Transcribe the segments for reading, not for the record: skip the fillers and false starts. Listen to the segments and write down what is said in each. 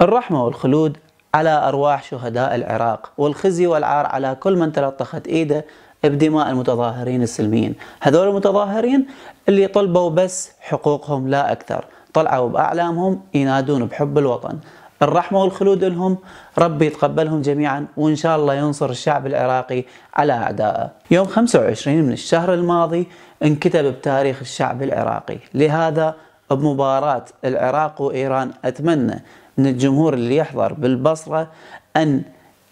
الرحمة والخلود على أرواح شهداء العراق، والخزي والعار على كل من تلطخت إيده بدماء المتظاهرين السلميين. هذول المتظاهرين اللي طلبوا بس حقوقهم لا أكثر، طلعوا بأعلامهم ينادون بحب الوطن. الرحمة والخلود لهم، ربي يتقبلهم جميعا وإن شاء الله ينصر الشعب العراقي على أعدائه. يوم 25 من الشهر الماضي انكتب بتاريخ الشعب العراقي، لهذا بمباراة العراق وإيران أتمنى من الجمهور اللي يحضر بالبصرة أن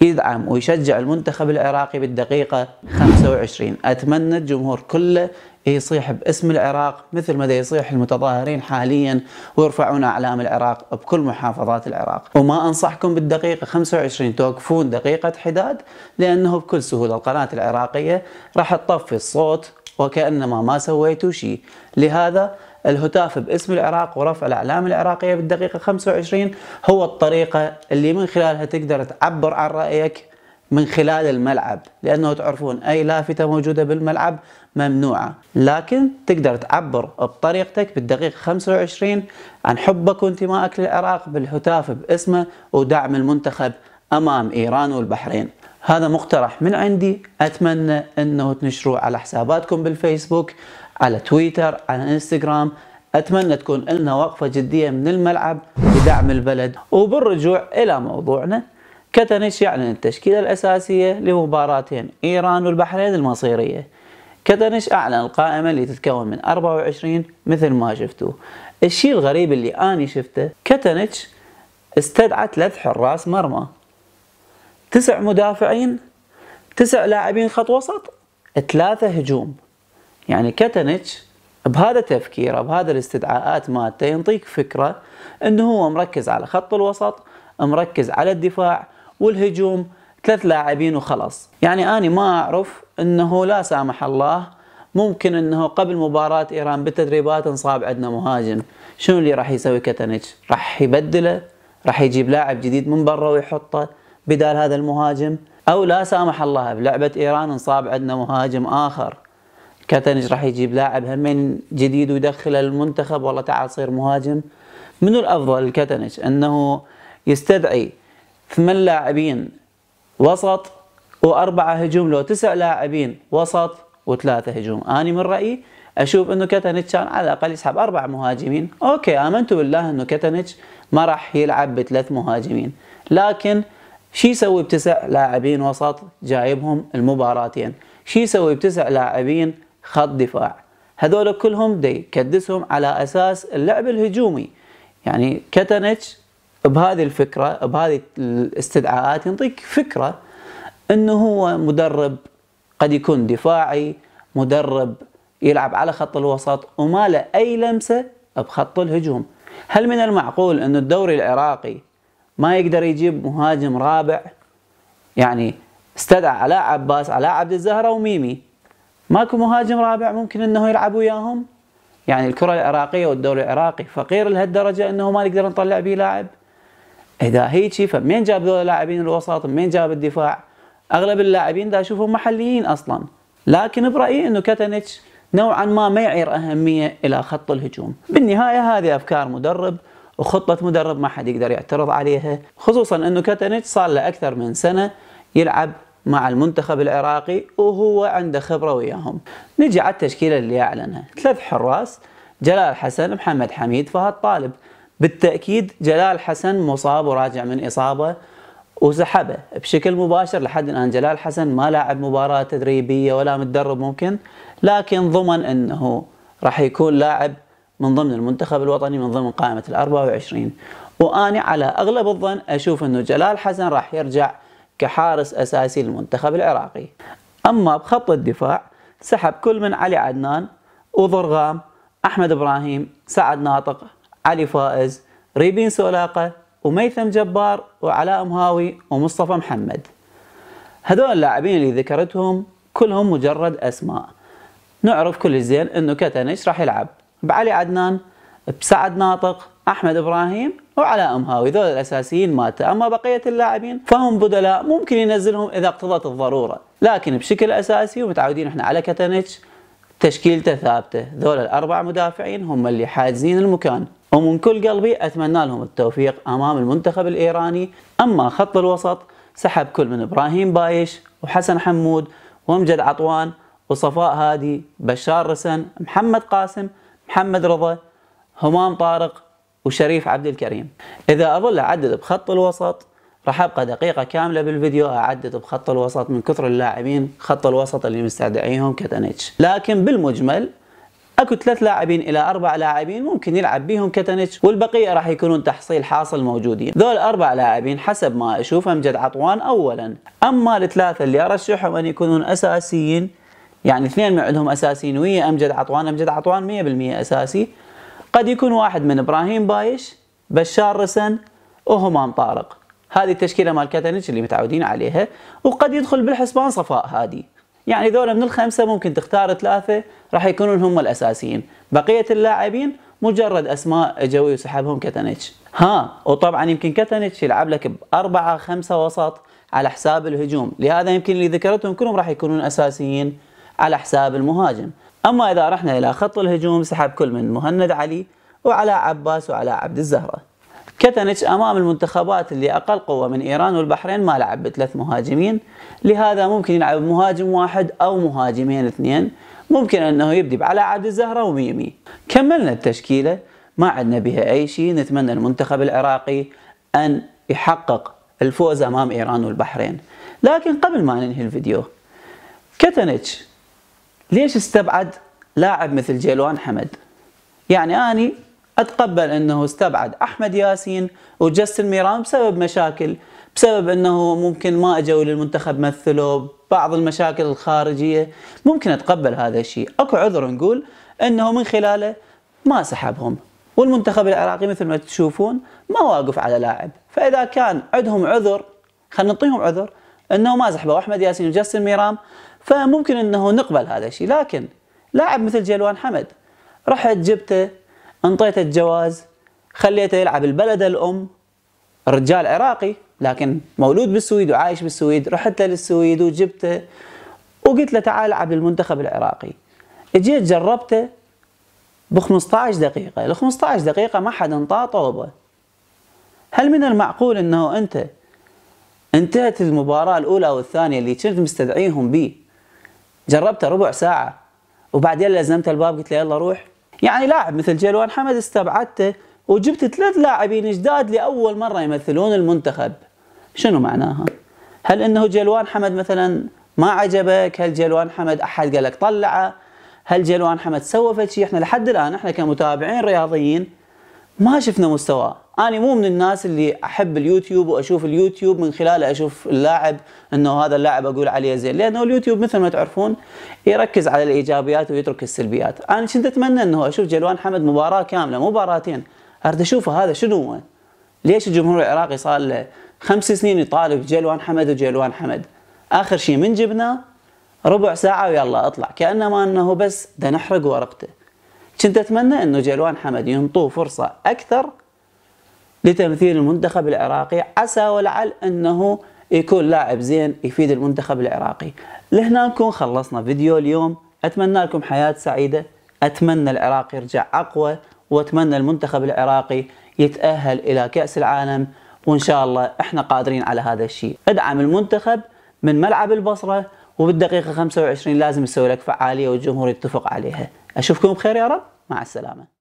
يدعم ويشجع المنتخب العراقي بالدقيقة 25. أتمنى الجمهور كله يصيح باسم العراق مثل ما يصيح المتظاهرين حاليا ويرفعون أعلام العراق بكل محافظات العراق. وما أنصحكم بالدقيقة 25 توقفون دقيقة حداد، لأنه بكل سهولة القناة العراقية راح تطفي الصوت وكأنما ما سويتوا شيء. لهذا الهتاف باسم العراق ورفع الأعلام العراقية بالدقيقة 25 هو الطريقة اللي من خلالها تقدر تعبر عن رأيك من خلال الملعب، لأنه تعرفون أي لافتة موجودة بالملعب ممنوعة، لكن تقدر تعبر بطريقتك بالدقيقة 25 عن حبك وانتمائك للعراق بالهتاف باسمه ودعم المنتخب أمام إيران والبحرين. هذا مقترح من عندي، أتمنى أنه تنشروه على حساباتكم بالفيسبوك، على تويتر، على انستغرام. أتمنى تكون لنا وقفة جدية من الملعب لدعم البلد. وبالرجوع إلى موضوعنا، كاتانيتش يعلن التشكيلة الأساسية لمباراتين إيران والبحرين المصيرية. كاتانيتش أعلن القائمة اللي تتكون من 24 مثل ما شفتوا. الشيء الغريب اللي أنا شفته، كاتانيتش استدعى 3 حراس مرمى، 9 مدافعين، 9 لاعبين خط وسط، 3 هجوم. يعني كاتانيتش بهذا تفكيره، بهذا الاستدعاءات مالته، ينطيك فكرة انه هو مركز على خط الوسط، مركز على الدفاع والهجوم، 3 لاعبين وخلص. يعني أنا ما أعرف انه لا سامح الله ممكن انه قبل مباراة إيران بالتدريبات انصاب عندنا مهاجم، شنو اللي راح يسوي كاتانيتش؟ راح يبدله؟ راح يجيب لاعب جديد من برا ويحطه بدال هذا المهاجم؟ أو لا سامح الله بلعبة إيران انصاب عندنا مهاجم آخر، كاتانيتش راح يجيب لاعب همين جديد ويدخله المنتخب والله تعال صير مهاجم؟ منو الأفضل لكاتانيتش، أنه يستدعي 8 لاعبين وسط و4 هجوم، لو 9 لاعبين وسط و3 هجوم؟ أنا من رأيي أشوف أنه كاتانيتش كان على الأقل يسحب 4 مهاجمين. أوكي، آمنت بالله أنه كاتانيتش ما راح يلعب ب3 مهاجمين، لكن شي يسوي ب9 لاعبين وسط جايبهم المباراتين؟ شي يسوي ب9 لاعبين خط دفاع؟ هذول كلهم دي كدسهم على أساس اللعب الهجومي. يعني كاتانيتش بهذه الفكرة، بهذه الاستدعاءات، ينطيك فكرة أنه هو مدرب قد يكون دفاعي، مدرب يلعب على خط الوسط وما له أي لمسة بخط الهجوم. هل من المعقول أن الدوري العراقي ما يقدر يجيب مهاجم رابع؟ يعني استدعى علي عباس، علي عبد الزهرة وميمي، ماكو مهاجم رابع ممكن انه يلعب وياهم؟ يعني الكرة العراقية والدوري العراقي فقير لهالدرجة انه ما نقدر نطلع به لاعب؟ اذا هيجي فمين جاب ذول اللاعبين الوسط؟ منين جاب الدفاع؟ اغلب اللاعبين دا اشوفهم محليين اصلا. لكن برأيي انه كاتانيتش نوعا ما يعير اهمية الى خط الهجوم. بالنهاية هذه افكار مدرب وخطة مدرب، ما حد يقدر يعترض عليها، خصوصا انه كاتانيتش صار له اكثر من سنة يلعب مع المنتخب العراقي وهو عنده خبرة وياهم. نجي على التشكيلة اللي أعلنها، 3 حراس، جلال حسن، محمد حميد، فهد طالب. بالتأكيد جلال حسن مصاب وراجع من إصابة وسحبه بشكل مباشر. لحد الآن جلال حسن ما لاعب مباراة تدريبية ولا متدرب ممكن، لكن ضمن أنه راح يكون لاعب من ضمن المنتخب الوطني، من ضمن قائمة ال24. وأنا على أغلب الظن أشوف أنه جلال حسن راح يرجع كحارس أساسي للمنتخب العراقي. أما بخط الدفاع سحب كل من علي عدنان وضرغام أحمد إبراهيم، سعد ناطق، علي فائز، ريبين سولاقة، وميثم جبار، وعلاء مهاوي، ومصطفى محمد. هذول اللاعبين اللي ذكرتهم كلهم مجرد أسماء. نعرف كل زين أنه كاتانيتش راح يلعب بعلي عدنان، بسعد ناطق، أحمد إبراهيم، وعلاء مهاوي. ذول الأساسيين مالته. أما بقية اللاعبين فهم بدلاء ممكن ينزلهم إذا اقتضت الضرورة، لكن بشكل أساسي ومتعودين إحنا على كاتانيتش تشكيلته ثابتة. ذول الأربع مدافعين هم اللي حاجزين المكان، ومن كل قلبي أتمنى لهم التوفيق أمام المنتخب الإيراني. أما خط الوسط سحب كل من إبراهيم بايش وحسن حمود ومجد عطوان وصفاء هادي، بشار رسن، محمد قاسم، محمد رضا، همام طارق، وشريف عبد الكريم. إذا أظل أعدد بخط الوسط راح أبقى دقيقة كاملة بالفيديو أعدد بخط الوسط من كثر اللاعبين خط الوسط اللي مستدعيهم كاتانيتش. لكن بالمجمل اكو 3 لاعبين إلى 4 لاعبين ممكن يلعب بيهم كاتانيتش، والبقية راح يكونون تحصيل حاصل موجودين. ذول 4 لاعبين حسب ما أشوف مجد عطوان أولا. أما الثلاثة اللي أرشحهم أن يكونون أساسيين، يعني 2 من عندهم أساسيين ويا أمجد عطوان. أمجد عطوان 100% أساسي. قد يكون واحد من إبراهيم بايش، بشار رسن، وهمام طارق. هذه التشكيلة مال كاتانيتش اللي متعودين عليها. وقد يدخل بالحسبان صفاء هادي. يعني ذولا من 5 ممكن تختار 3 راح يكونون هم الأساسيين. بقية اللاعبين مجرد أسماء جوي وسحبهم كاتانيتش. وطبعا يمكن كاتانيتش يلعب لك ب4-5 وسط على حساب الهجوم، لهذا يمكن اللي ذكرتهم كلهم راح يكونون أساسيين على حساب المهاجم. أما إذا رحنا إلى خط الهجوم سحب كل من مهند علي وعلى عباس وعلى عبد الزهرة. كاتانيتش أمام المنتخبات اللي أقل قوة من إيران والبحرين ما لعب ب3 مهاجمين، لهذا ممكن يلعب مهاجم 1 أو مهاجمين 2. ممكن أنه يبدي بعلى عبد الزهرة وميمي. كملنا التشكيلة، ما عندنا بها أي شيء. نتمنى المنتخب العراقي أن يحقق الفوز أمام إيران والبحرين. لكن قبل ما ننهي الفيديو، كاتانيتش ليش استبعد لاعب مثل جيلوان حمد؟ يعني أني أتقبل أنه استبعد أحمد ياسين وجستن ميران بسبب مشاكل، بسبب أنه ممكن ما أجوا للمنتخب مثلوا بعض المشاكل الخارجية. ممكن أتقبل هذا الشيء، أكو عذر نقول أنه من خلاله ما سحبهم. والمنتخب العراقي مثل ما تشوفون ما واقف على لاعب، فإذا كان عندهم عذر خلينا نعطيهم عذر أنه ما سحبوا أحمد ياسين وجستن ميران، فممكن أنه نقبل هذا الشيء. لكن لاعب مثل جيلوان حمد رحت جبته، انطيته الجواز، خليته يلعب البلد الأم. الرجال عراقي لكن مولود بالسويد وعايش بالسويد. رحت له للسويد وجبته وقلت له تعال العب للمنتخب العراقي. اجيت جربته ب15 دقيقة، ال15 دقيقة ما حد انطاه طوبة. هل من المعقول انه انت انتهت المباراة الأولى والثانية اللي كنت مستدعيهم بيه جربته ربع ساعة وبعدين لزمت الباب قلت له يلا روح؟ يعني لاعب مثل جيلوان حمد استبعدته وجبت 3 لاعبين جداد لأول مرة يمثلون المنتخب. شنو معناها؟ هل أنه جيلوان حمد مثلا ما عجبك؟ هل جيلوان حمد أحد قال لك طلعه؟ هل جيلوان حمد سوى فشي؟ احنا لحد الآن احنا كمتابعين رياضيين ما شفنا مستواه. أنا مو من الناس اللي أحب اليوتيوب وأشوف اليوتيوب من خلاله أشوف اللاعب أنه هذا اللاعب أقول عليه زين، لأنه اليوتيوب مثل ما تعرفون يركز على الإيجابيات ويترك السلبيات. أنا كنت أتمنى أنه أشوف جيلوان حمد مباراة كاملة، مباراتين، أريد أشوفه هذا شنو هو. ليش الجمهور العراقي صار له 5 سنين يطالب جيلوان حمد وجيلوان حمد؟ آخر شيء من جبنا ربع ساعة ويلا أطلع، كأنما أنه بس ده نحرق ورقته. كنت أتمنى أنه جيلوان حمد ينطوه فرصة أكثر لتمثيل المنتخب العراقي، عسى ولعل أنه يكون لاعب زين يفيد المنتخب العراقي. لهنا نكون خلصنا فيديو اليوم. أتمنى لكم حياة سعيدة، أتمنى العراق يرجع أقوى، وأتمنى المنتخب العراقي يتأهل إلى كأس العالم، وإن شاء الله إحنا قادرين على هذا الشيء. ادعم المنتخب من ملعب البصرة، وبالدقيقة 25 لازم يسوي لك فعالية والجمهور يتفق عليها. أشوفكم بخير يا رب، مع السلامة.